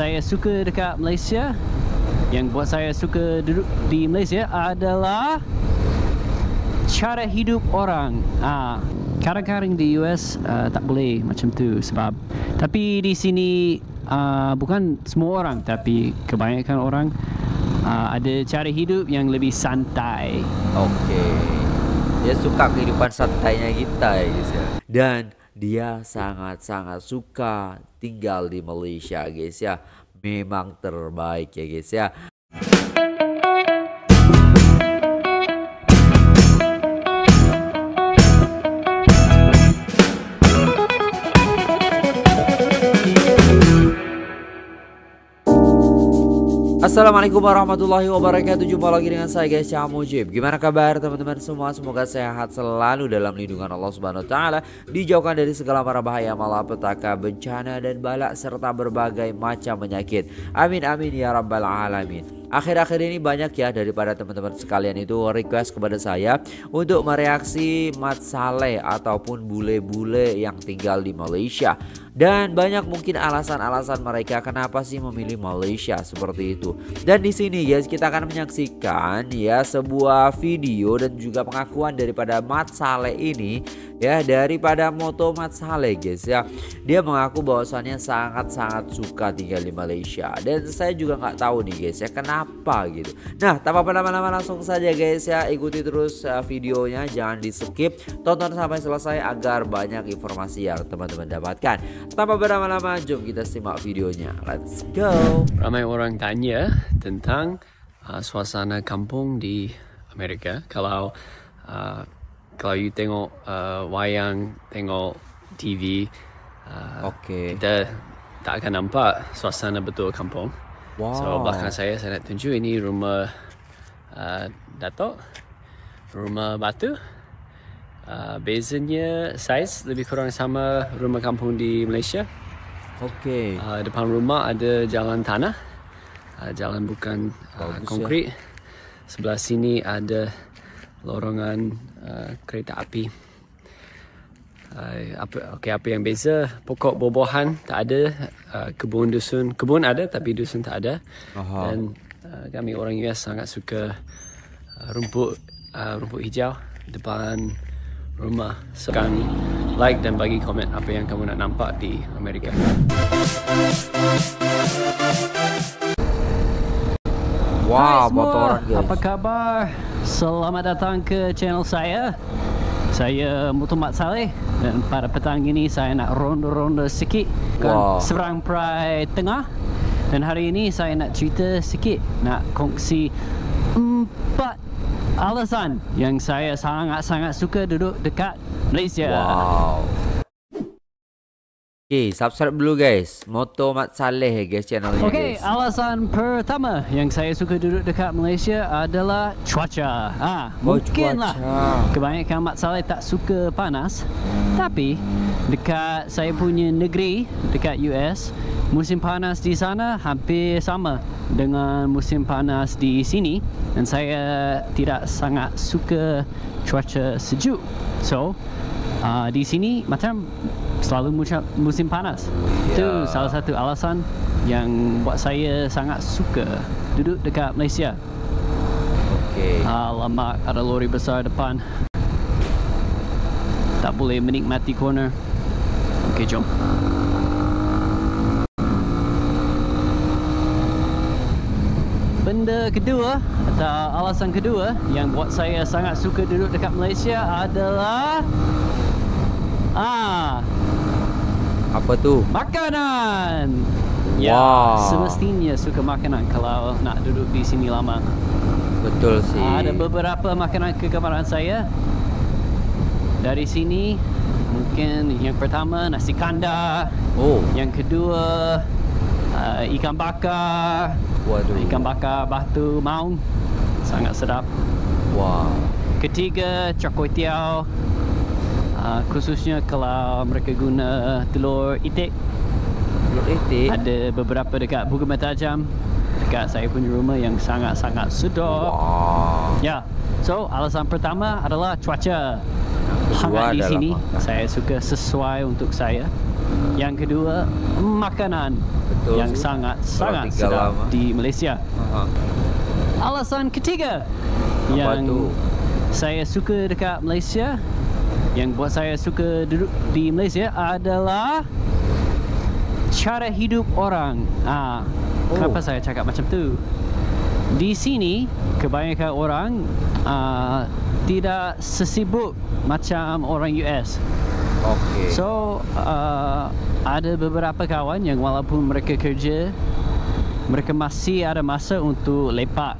saya suka dekat Malaysia, yang buat saya suka duduk di Malaysia adalah cara hidup orang. Kadang-kadang di US tak boleh macam tu sebab, tapi di sini bukan semua orang, tapi kebanyakan orang ada cara hidup yang lebih santai. Okey, dia suka kehidupan santainya kita, guys. Dan dia sangat-sangat suka tinggal di Malaysia, guys ya. Memang terbaik ya, guys ya. Assalamualaikum warahmatullahi wabarakatuh. Jumpa lagi dengan saya, guys, Cak Mojib. Gimana kabar teman-teman semua? Semoga sehat selalu dalam lindungan Allah Subhanahu wa taala, dijauhkan dari segala mara bahaya, malapetaka, bencana dan bala serta berbagai macam penyakit. Amin amin ya rabbal alamin. Akhir-akhir ini banyak ya daripada teman-teman sekalian itu request kepada saya untuk mereaksi Mat Saleh ataupun bule-bule yang tinggal di Malaysia. Dan banyak mungkin alasan-alasan mereka kenapa sih memilih Malaysia seperti itu. Dan di sini guys, kita akan menyaksikan ya sebuah video dan juga pengakuan daripada Mat Saleh ini ya, daripada Moto Mat Saleh guys ya. Dia mengaku bahwasannya sangat-sangat suka tinggal di Malaysia. Dan saya juga nggak tahu nih guys ya kenapa gitu. Nah, tanpa berlama-lama langsung saja guys ya, ikuti terus videonya, jangan di skip, tonton sampai selesai agar banyak informasi yang teman-teman dapatkan. Tanpa berlama-lama, jom kita simak videonya. Let's go. Ramai orang tanya tentang suasana kampung di Amerika. Kalau kalau you tengok wayang, tengok TV, kita tak akan nampak suasana betul kampung. Wow. So belakang saya nak tunjuk ini rumah Datuk, rumah batu. Bezanya saiz lebih kurang sama rumah kampung di Malaysia. Okey. Depan rumah ada jalan tanah, jalan bukan konkrit. Ya. Sebelah sini ada lorongan kereta api. Apa yang beza, pokok buah-buahan tak ada, kebun dusun, kebun ada tapi dusun tak ada. Aha. Dan kami orang US sangat suka rumput hijau depan rumah. So, kami like dan bagi komen apa yang kamu nak nampak di Amerika. Wow, motor. Apa khabar? Selamat datang ke channel saya. Saya Moto Mat Saleh dan pada petang ini saya nak ronda-ronda sikit ke Seberang Perai Tengah. Dan hari ini saya nak cerita sikit, nak kongsi 4 alasan yang saya sangat-sangat suka duduk dekat Malaysia. Wow. Okay, subscribe dulu guys, Moto Mat Saleh guys channel ini. Okay, guys, alasan pertama yang saya suka duduk dekat Malaysia adalah cuaca. Mungkinlah kebanyakan Mat Saleh tak suka panas, tapi dekat saya punya negeri, dekat US, musim panas di sana hampir sama dengan musim panas di sini. Dan saya tidak sangat suka cuaca sejuk. So, di sini macam selalu musim panas. Itu salah satu alasan yang buat saya sangat suka duduk dekat Malaysia. Alamak, ada lori besar depan, tak boleh menikmati corner. Okey, jom. Benda kedua atau alasan kedua yang buat saya sangat suka duduk dekat Malaysia adalah apa tu? Makanan. Semestinya suka makanan kalau nak duduk di sini lama. Betul sih. Ada beberapa makanan kegemaran saya dari sini. Mungkin yang pertama nasi kandar. Yang kedua ikan bakar. Ikan bakar Batu Maung, sangat sedap. Ketiga, char kway teow. Khususnya kalau mereka guna telur itik. Ada beberapa dekat Buga Matajam, dekat saya punya rumah, yang sangat-sangat sedap. So alasan pertama adalah cuaca. Hangat di sini, saya suka, sesuai untuk saya. Yang kedua, makanan. Betul, yang sangat-sangat sedap di Malaysia. Alasan ketiga yang saya suka dekat Malaysia, yang buat saya suka duduk di Malaysia adalah cara hidup orang. Kenapa saya cakap macam tu? Di sini kebanyakan orang tidak sesibuk macam orang US. Okay. So ada beberapa kawan yang walaupun mereka kerja, mereka masih ada masa untuk lepak.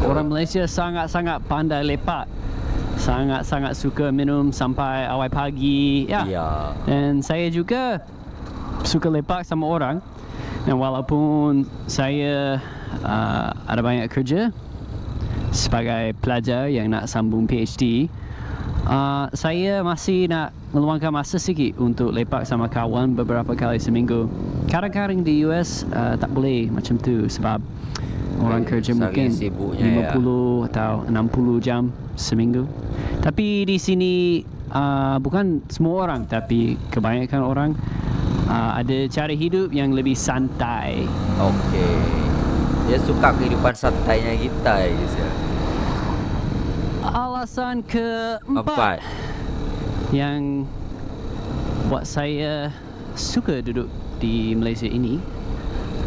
Orang Malaysia sangat-sangat pandai lepak, sangat-sangat suka minum sampai awal pagi. Dan saya juga suka lepak sama orang. Dan walaupun saya ada banyak kerja sebagai pelajar yang nak sambung PhD, saya masih nak meluangkan masa sikit untuk lepak sama kawan beberapa kali seminggu. Kadang-kadang di US tak boleh macam tu sebab orang kerja mungkin 50 atau 60 jam seminggu. Tapi di sini bukan semua orang, tapi kebanyakan orang ada cara hidup yang lebih santai. Okey. Dia suka kehidupan santainya kita. Alasan keempat yang buat saya suka duduk di Malaysia ini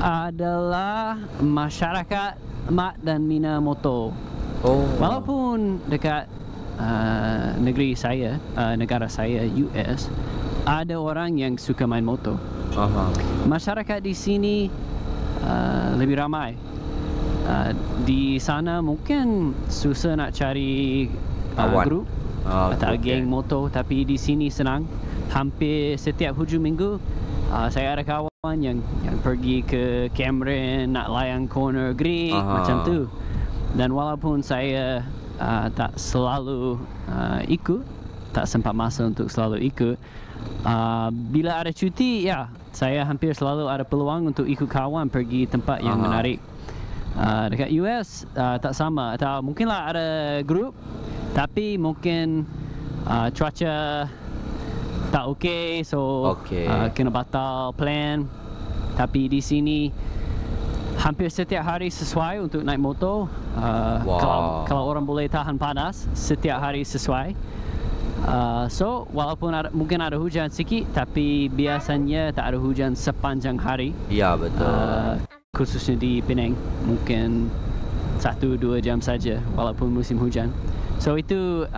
adalah masyarakat Mat dan Mina Moto. Walaupun dekat negeri saya, negara saya US, ada orang yang suka main motor. Masyarakat di sini lebih ramai. Di sana mungkin susah nak cari grup atau geng motor, tapi di sini senang. Hampir setiap hujung minggu saya ada kawan yang pergi ke Cameron nak layan corner Greek macam tu. Dan walaupun saya tak selalu ikut, tak sempat masa untuk selalu ikut, bila ada cuti, saya hampir selalu ada peluang untuk ikut kawan pergi tempat yang menarik. Dekat US tak sama, atau mungkinlah ada grup, tapi mungkin cuaca tak okey, so kena batal plan. Tapi di sini hampir setiap hari sesuai untuk naik motor. Kalau orang boleh tahan panas, setiap hari sesuai. So walaupun ada, mungkin ada hujan sikit, tapi biasanya tak ada hujan sepanjang hari. Betul. Khususnya di Penang, mungkin 1-2 jam saja walaupun musim hujan. So itu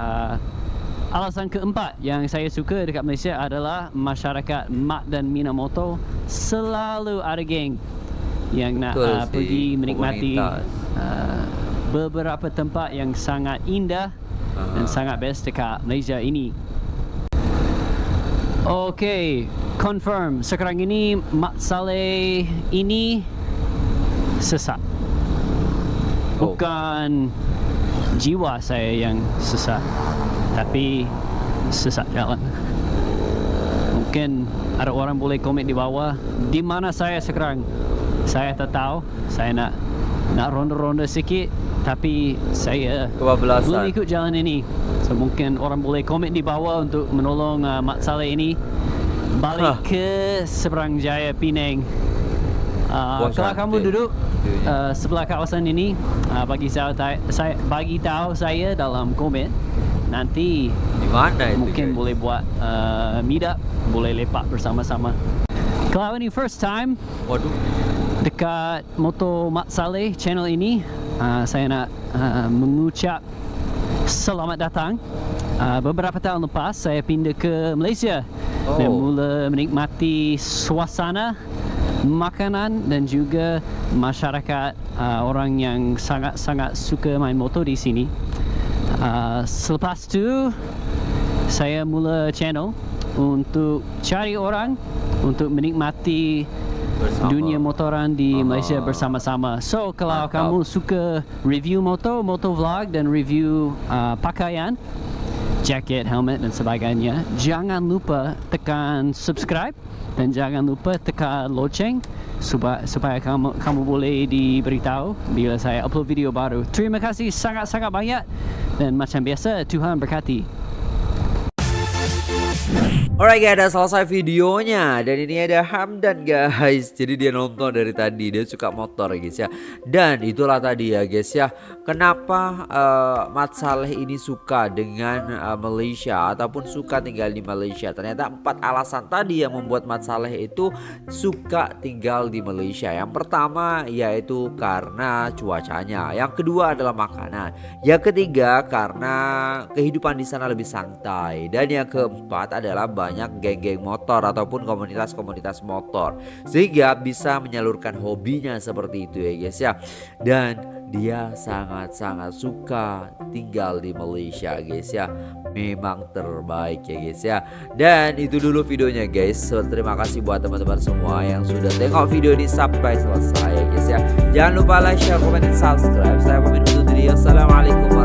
alasan keempat yang saya suka dekat Malaysia adalah masyarakat Mat dan Mina Moto. Selalu ada geng yang nak pergi menikmati beberapa tempat yang sangat indah dan sangat best dekat Malaysia ini. Okay, confirm sekarang ini Mat Saleh ini sesat. Bukan jiwa saya yang sesat, tapi sesat jalan. Mungkin ada orang boleh komen di bawah di mana saya sekarang. Saya tak tahu. Saya nak ronda-ronda sikit, tapi saya belum ikut jalan ini. So mungkin orang boleh komen di bawah untuk menolong Mat Saleh ini balik ke Seberang Jaya Penang. Kalau kamu duduk sebelah kawasan ini, bagi tahu saya dalam komen. Nanti di mana itu mungkin boleh buat meetup, boleh lepak bersama-sama. Kalau ini first time dekat Moto Mat Saleh channel ini, saya nak mengucap selamat datang. Beberapa tahun lepas saya pindah ke Malaysia dan mula menikmati suasana, makanan dan juga masyarakat orang yang sangat-sangat suka main motor di sini. Selepas tu saya mula channel untuk cari orang untuk menikmati dunia motoran di Malaysia bersama-sama. So kalau kamu suka review motor, motovlog dan review pakaian, jaket, helmet dan sebagainya, jangan lupa tekan subscribe dan jangan lupa tekan loceng supaya kamu boleh diberitahu bila saya upload video baru. Terima kasih sangat-sangat banyak dan macam biasa Tuhan berkati. Alright guys, ada selesai videonya. Dan ini ada Hamdan guys. Jadi dia nonton dari tadi. Dia suka motor guys ya. Dan itulah tadi ya guys ya, kenapa Mat Saleh ini suka dengan Malaysia ataupun suka tinggal di Malaysia. Ternyata 4 alasan tadi yang membuat Mat Saleh itu suka tinggal di Malaysia. Yang pertama yaitu karena cuacanya. Yang kedua adalah makanan. Yang ketiga karena kehidupan di sana lebih santai. Dan yang keempat adalah banyak geng-geng motor ataupun komunitas-komunitas motor, sehingga bisa menyalurkan hobinya seperti itu ya guys ya. Dan dia sangat-sangat suka tinggal di Malaysia guys ya. Memang terbaik ya guys ya. Dan itu dulu videonya guys. So, terima kasih buat teman-teman semua yang sudah tengok video ini sampai selesai ya guys ya. Jangan lupa like, share, komen, dan subscribe. Saya pamit undur diri. Assalamualaikum.